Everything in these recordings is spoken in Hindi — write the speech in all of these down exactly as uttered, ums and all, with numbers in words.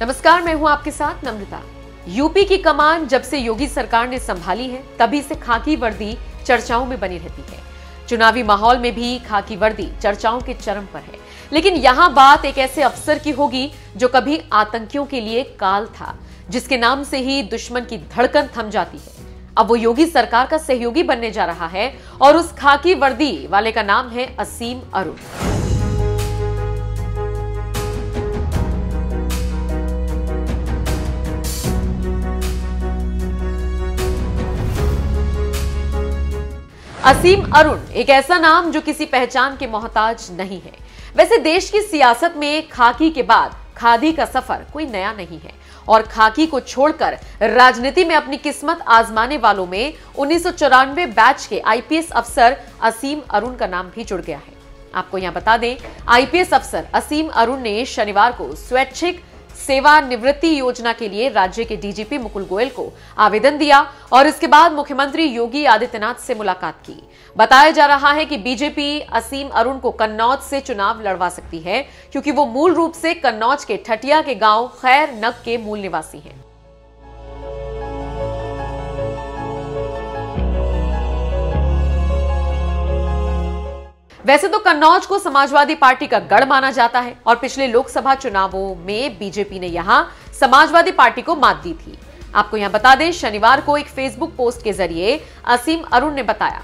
नमस्कार, मैं हूं आपके साथ नम्रता। यूपी की कमान जब से योगी सरकार ने संभाली है तभी से खाकी वर्दी चर्चाओं में बनी रहती है। चुनावी माहौल में भी खाकी वर्दी चर्चाओं के चरम पर है, लेकिन यहाँ बात एक ऐसे अफसर की होगी जो कभी आतंकियों के लिए काल था, जिसके नाम से ही दुश्मन की धड़कन थम जाती है। अब वो योगी सरकार का सहयोगी बनने जा रहा है और उस खाकी वर्दी वाले का नाम है असीम अरुण। असीम अरुण एक ऐसा नाम जो किसी पहचान के मोहताज नहीं है। वैसे देश की सियासत में खाकी के बाद खादी का सफर कोई नया नहीं है और खाकी को छोड़कर राजनीति में अपनी किस्मत आजमाने वालों में उन्नीस सौ चौरानवे बैच के आईपीएस अफसर असीम अरुण का नाम भी जुड़ गया है। आपको यहाँ बता दें, आईपीएस अफसर असीम अरुण ने शनिवार को स्वैच्छिक सेवानिवृत्ति योजना के लिए राज्य के डीजीपी मुकुल गोयल को आवेदन दिया और इसके बाद मुख्यमंत्री योगी आदित्यनाथ से मुलाकात की। बताया जा रहा है कि बीजेपी असीम अरुण को कन्नौज से चुनाव लड़वा सकती है क्योंकि वो मूल रूप से कन्नौज के ठटिया के गांव खैरनक के मूल निवासी हैं। वैसे तो कन्नौज को समाजवादी पार्टी का गढ़ माना जाता है और पिछले लोकसभा चुनावों में बीजेपी ने यहां समाजवादी पार्टी को मात दी थी। आपको यहां बता दें, शनिवार को एक फेसबुक पोस्ट के जरिए असीम अरुण ने बताया,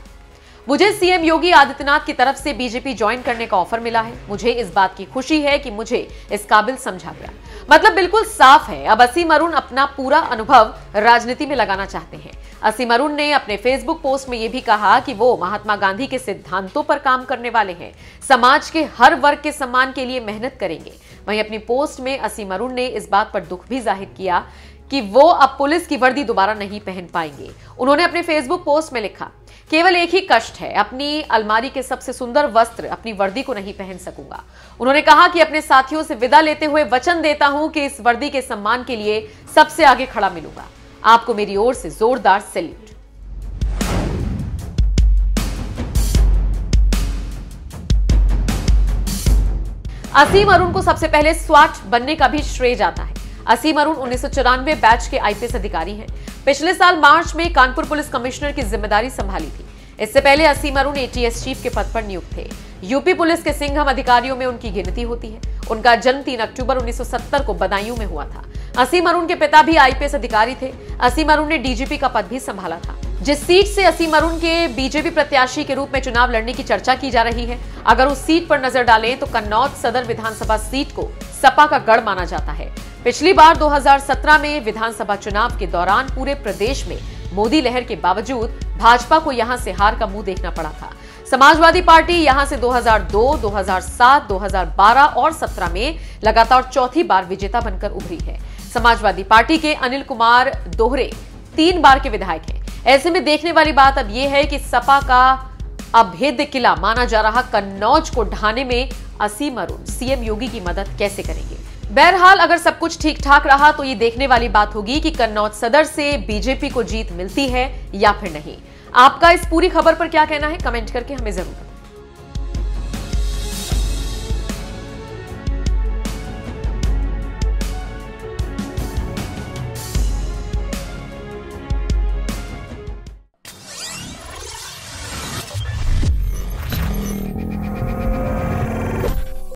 मुझे सीएम योगी आदित्यनाथ की तरफ से बीजेपी ज्वाइन करने का ऑफर मिला है। मुझे इस बात की खुशी है कि मुझे इस काबिल समझा गया। मतलब बिल्कुल साफ है, अब असीम अरुण अपना पूरा अनुभव राजनीति में लगाना चाहते हैं। असीम अरुण ने अपने फेसबुक पोस्ट में यह भी कहा कि वो महात्मा गांधी के सिद्धांतों पर काम करने वाले हैं, समाज के हर वर्ग के सम्मान के लिए मेहनत करेंगे। वहीं अपनी पोस्ट में असीम अरुण ने इस बात पर दुख भी जाहिर किया कि वो अब पुलिस की वर्दी दोबारा नहीं पहन पाएंगे। उन्होंने अपने फेसबुक पोस्ट में लिखा, केवल एक ही कष्ट है, अपनी अलमारी के सबसे सुंदर वस्त्र अपनी वर्दी को नहीं पहन सकूंगा। उन्होंने कहा कि अपने साथियों से विदा लेते हुए वचन देता हूं कि इस वर्दी के सम्मान के लिए सबसे आगे खड़ा मिलूंगा। आपको मेरी ओर से जोरदार सैल्यूट। असीम अरुण को सबसे पहले स्वाट बनने का भी श्रेय जाता है। असीम अरुण उन्नीस सौ चौरानवे बैच के आईपीएस अधिकारी हैं। पिछले साल मार्च में कानपुर पुलिस कमिश्नर की जिम्मेदारी संभाली थी। इससे पहले असीम अरुण एटीएस चीफ के पद पर नियुक्त थे। यूपी पुलिस के सिंघम अधिकारियों में उनकी गिनती होती है। उनका जन्म तीन अक्टूबर उन्नीस सौ सत्तर को बदायू में हुआ था। असीम अरुण के पिता भी आईपीएस अधिकारी थे। असीम अरुण ने डीजीपी का पद भी संभाला था। जिस सीट से असीम अरुण के बीजेपी प्रत्याशी के रूप में चुनाव लड़ने की चर्चा की जा रही है, अगर उस सीट पर नजर डालें तो कन्नौज सदर विधानसभा सीट को सपा का गढ़ माना जाता है। पिछली बार दो हज़ार सत्रह में विधानसभा चुनाव के दौरान पूरे प्रदेश में मोदी लहर के बावजूद भाजपा को यहां से हार का मुंह देखना पड़ा था। समाजवादी पार्टी यहां से दो हज़ार दो, दो हज़ार सात, दो हज़ार बारह और सत्रह में लगातार चौथी बार विजेता बनकर उभरी है। समाजवादी पार्टी के अनिल कुमार दोहरे तीन बार के विधायक हैं। ऐसे में देखने वाली बात अब यह है कि सपा का अभेद्य किला माना जा रहा कन्नौज को ढाने में असीम अरुण सीएम योगी की मदद कैसे करेंगे। बहरहाल अगर सब कुछ ठीक ठाक रहा तो ये देखने वाली बात होगी कि कन्नौज सदर से बीजेपी को जीत मिलती है या फिर नहीं। आपका इस पूरी खबर पर क्या कहना है, कमेंट करके हमें जरूर बताएं।